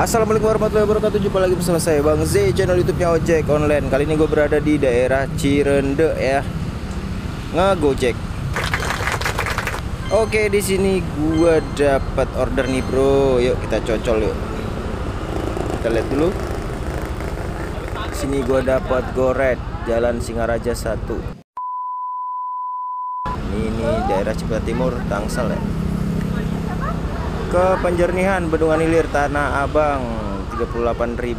Assalamualaikum warahmatullahi wabarakatuh. Jumpa lagi bersama saya Bang Z, channel YouTube-nya Ojek Online. Kali ini gue berada di daerah Cirende ya, ngegojek. Oke, di sini gue dapat order nih bro. Yuk kita cocol yuk. Kita lihat dulu. Sini gue dapat goret Jalan Singaraja 1. Ini daerah Ciputat Timur, Tangsel ya. Ke Penjernihan, Bendungan Hilir, Tanah Abang, Rp38.000.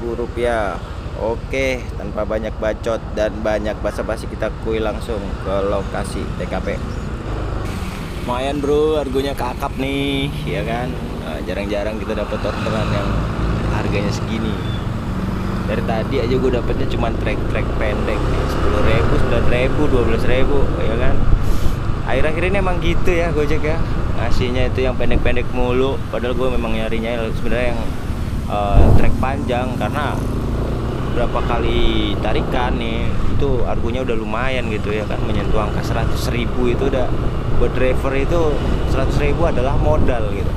Oke, tanpa banyak bacot dan banyak basa-basi, kita kuy langsung ke lokasi TKP. Lumayan bro, harganya kakap nih, ya kan? Jarang-jarang kita dapat orderan yang harganya segini. Dari tadi aja gue dapetnya cuma trek-trek pendek nih, 10.000, 9.000, 12.000, ya kan? Akhir-akhir ini emang gitu ya Gojek ya, ngasihnya itu yang pendek-pendek mulu. Padahal gue memang nyarinya sebenarnya yang trek panjang, karena berapa kali tarikan nih itu argonya udah lumayan gitu ya kan, menyentuh angka 100.000. itu udah buat driver itu 100.000 adalah modal gitu.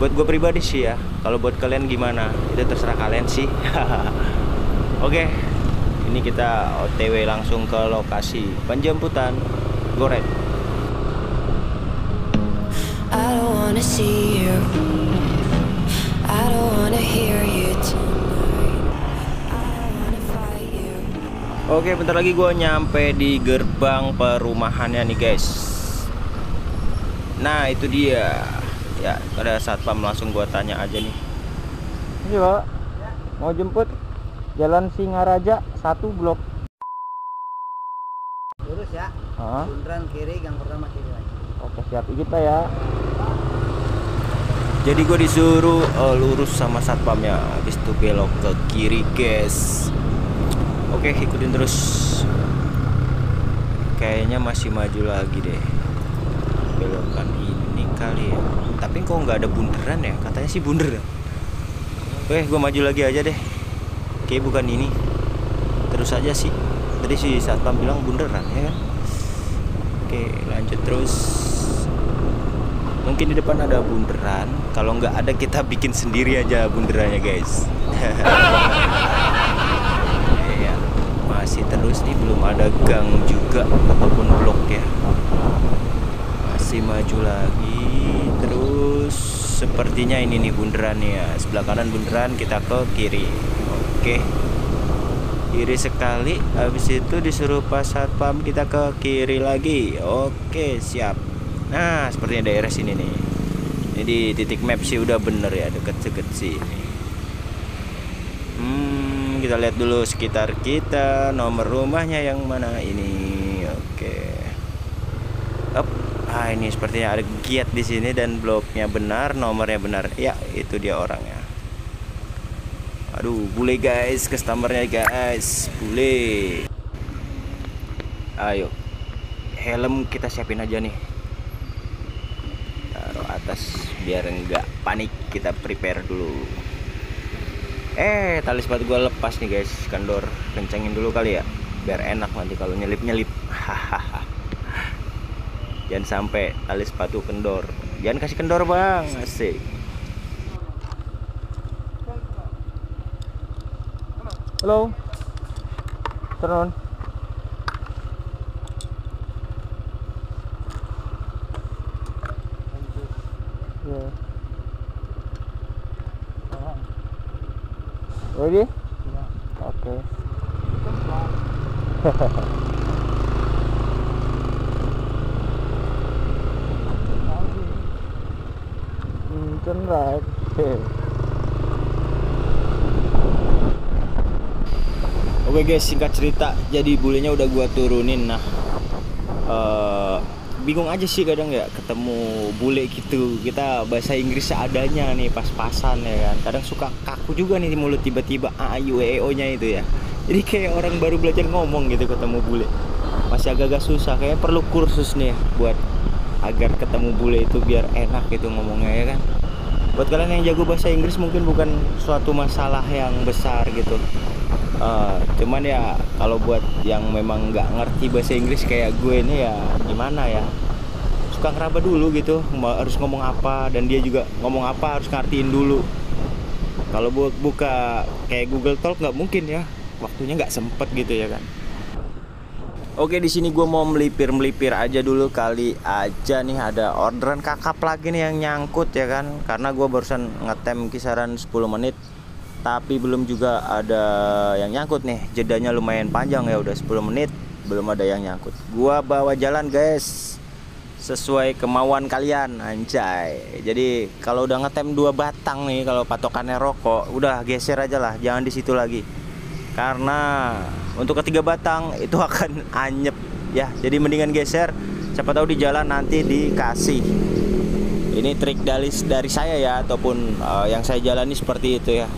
Buat gue pribadi sih ya, kalau buat kalian gimana itu terserah kalian sih. Oke, ini kita OTW langsung ke lokasi penjemputan goret. I don't wanna see you, I don't wanna hear you tonight, I don't wanna fight you. Oke, bentar lagi gue nyampe di gerbang perumahannya nih guys. Nah itu dia ya, ada satpam, langsung gue tanya aja nih. Ini Pak, mau jemput Jalan Singaraja 1 blok. Lurus ya, bundaran kiri, gang pertama kiri lagi. Oke siap, kita ya. Jadi gue disuruh lurus sama satpamnya, habis itu belok ke kiri guys. Oke, ikutin terus. Kayaknya masih maju lagi deh, belokan ini kali ya. Tapi kok nggak ada bunderan ya, katanya sih bunderan. Oke, gue maju lagi aja deh. Oke, bukan ini. Terus aja sih, tadi si satpam bilang bunderan ya kan. Oke, lanjut terus. Mungkin di depan ada bunderan. Kalau nggak ada, kita bikin sendiri aja bunderannya guys. Ya, masih terus nih, belum ada gang juga ataupun blok ya. Masih maju lagi terus. Sepertinya ini nih bunderan ya. Sebelah kanan bunderan, kita ke kiri. Oke, kiri sekali, habis itu disuruh pas satpam kita ke kiri lagi. Oke siap. Nah sepertinya daerah sini nih, jadi titik map sih udah bener ya, deket-deket sini. Kita lihat dulu sekitar kita, nomor rumahnya yang mana ini. Oke, ini sepertinya ada giat di sini, dan bloknya benar, nomornya benar ya. Itu dia orangnya. Aduh, boleh guys, customernya guys, boleh. Ayo, helm kita siapin aja nih, taruh atas biar enggak panik, kita prepare dulu. Tali sepatu gua lepas nih guys, kendor, kencengin dulu kali ya, biar enak nanti kalau nyelip-nyelip. Jangan sampai tali sepatu kendor, jangan kasih kendor bang, asik. Halo, turn on. Yeah. Ready? Yeah. Okay. Turn right. Okay. Oke guys, singkat cerita, jadi bulenya udah gua turunin. Nah, bingung aja sih kadang ya ketemu bule gitu, kita bahasa Inggris seadanya nih, pas-pasan ya kan. Kadang suka kaku juga nih di mulut, tiba-tiba a u e o nya itu ya. Jadi kayak orang baru belajar ngomong gitu ketemu bule, masih agak-agak susah. Kayaknya perlu kursus nih buat agar ketemu bule itu biar enak gitu ngomongnya ya kan. Buat kalian yang jago bahasa Inggris mungkin bukan suatu masalah yang besar gitu. Cuman ya kalau buat yang memang nggak ngerti bahasa Inggris kayak gue ini ya gimana ya, suka ngeraba dulu gitu, harus ngomong apa, dan dia juga ngomong apa harus ngertiin dulu. Kalau buat buka kayak Google Talk nggak mungkin ya, waktunya nggak sempet gitu ya kan. Oke, di sini gue mau melipir aja dulu, kali aja nih ada orderan kakap lagi nih yang nyangkut ya kan, karena gue barusan ngetem kisaran 10 menit tapi belum juga ada yang nyangkut nih. Jedanya lumayan panjang ya, udah 10 menit belum ada yang nyangkut. Gua bawa jalan guys sesuai kemauan kalian, anjay. Jadi kalau udah ngetem 2 batang nih, kalau patokannya rokok udah geser aja lah, jangan di situ lagi, karena untuk ke-3 batang itu akan anyep ya. Jadi mendingan geser, siapa tahu di jalan nanti dikasih. Ini trik dari saya ya, ataupun yang saya jalani seperti itu ya.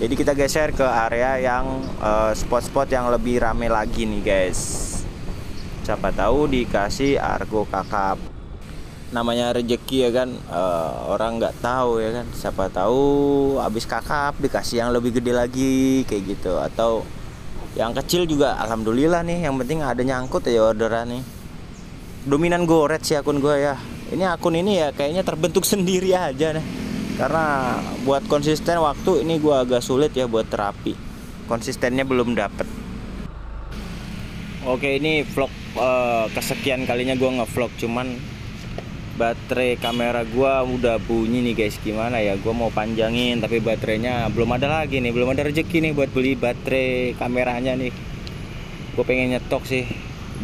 Jadi kita geser ke area yang spot-spot yang lebih rame lagi nih guys, siapa tahu dikasih argo kakap. Namanya rejeki ya kan, orang nggak tahu ya kan, siapa tahu habis kakap dikasih yang lebih gede lagi kayak gitu, atau yang kecil juga alhamdulillah nih, yang penting ada nyangkut ya orderan nih. Dominan goret sih akun gue ya, ini akun ini ya kayaknya terbentuk sendiri aja nih, karena buat konsisten waktu ini gue agak sulit ya buat terapi, konsistennya belum dapet. Oke, ini vlog kesekian kalinya gue ngevlog, cuman baterai kamera gua udah bunyi nih guys. Gimana ya, gua mau panjangin tapi baterainya belum ada lagi nih, belum ada rezeki nih buat beli baterai kameranya nih. Gue pengen nyetok sih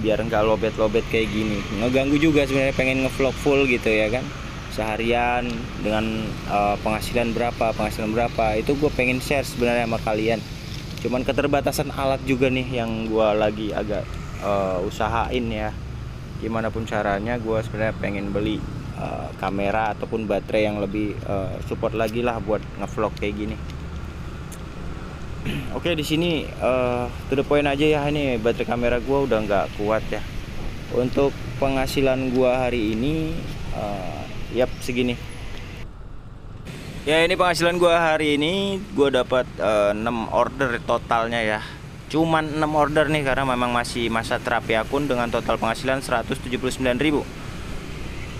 biar nggak lobet-lobet kayak gini, ngeganggu juga sebenarnya. Pengen ngevlog full gitu ya kan, seharian dengan penghasilan berapa itu gue pengen share sebenarnya sama kalian, cuman keterbatasan alat juga nih yang gua lagi agak usahain ya. Gimana pun caranya gue sebenarnya pengen beli kamera ataupun baterai yang lebih support lagi lah buat ngevlog kayak gini. Oke, di sini to the point aja ya, ini baterai kamera gue udah nggak kuat ya. Untuk penghasilan gue hari ini segini. Ya, ini penghasilan gue hari ini, gue dapat 6 order totalnya ya. Cuman 6 order nih, karena memang masih masa terapi akun dengan total penghasilan 179.000.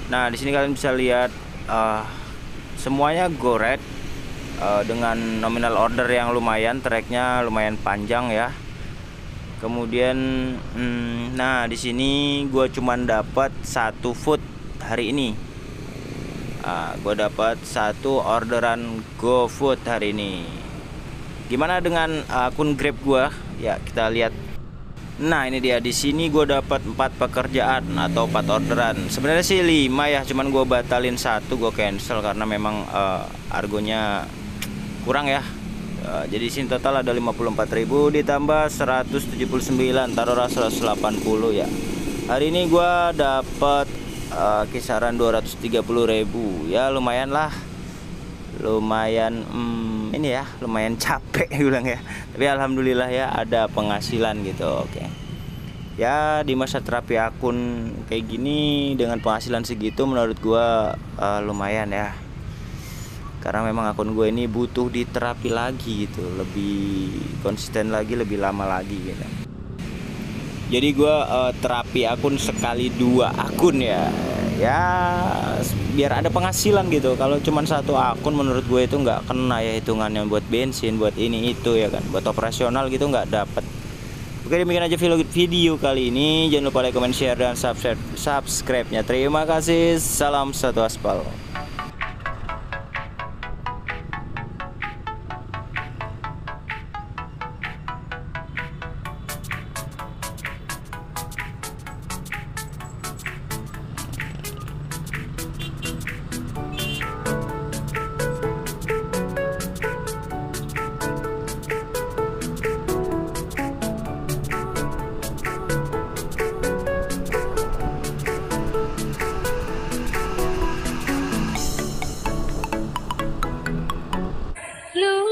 Nah, di sini kalian bisa lihat semuanya goret dengan nominal order yang lumayan, tracknya lumayan panjang ya. Kemudian nah di sini gua cuman dapat 1 food hari ini. Gua dapat 1 orderan GoFood hari ini. Gimana dengan akun Grab gua? Ya, kita lihat. Nah, ini dia, di sini gue dapat 4 pekerjaan atau 4 orderan. Sebenarnya sih 5 ya, cuman gue batalin 1, gue cancel karena memang argonya kurang ya. Jadi sini total ada 54.000 ditambah 179, taruhlah 180 ya. Hari ini gue dapat kisaran 230.000. Ya lumayan lah. Lumayan ini ya, lumayan capek bilang ya, tapi alhamdulillah ya ada penghasilan gitu. Oke ya, di masa terapi akun kayak gini dengan penghasilan segitu menurut gua lumayan ya, karena memang akun gue ini butuh diterapi lagi gitu, lebih konsisten lagi, lebih lama lagi gitu. Jadi gua terapi akun sekali 2 akun ya, biar ada penghasilan gitu. Kalau cuman 1 akun menurut gue itu nggak kena ya, hitungannya buat bensin, buat ini itu ya kan, buat operasional gitu nggak dapet. Oke, demikian aja video kali ini, jangan lupa like, comment, share, dan subscribe-nya. Terima kasih, salam satu aspal. Hello.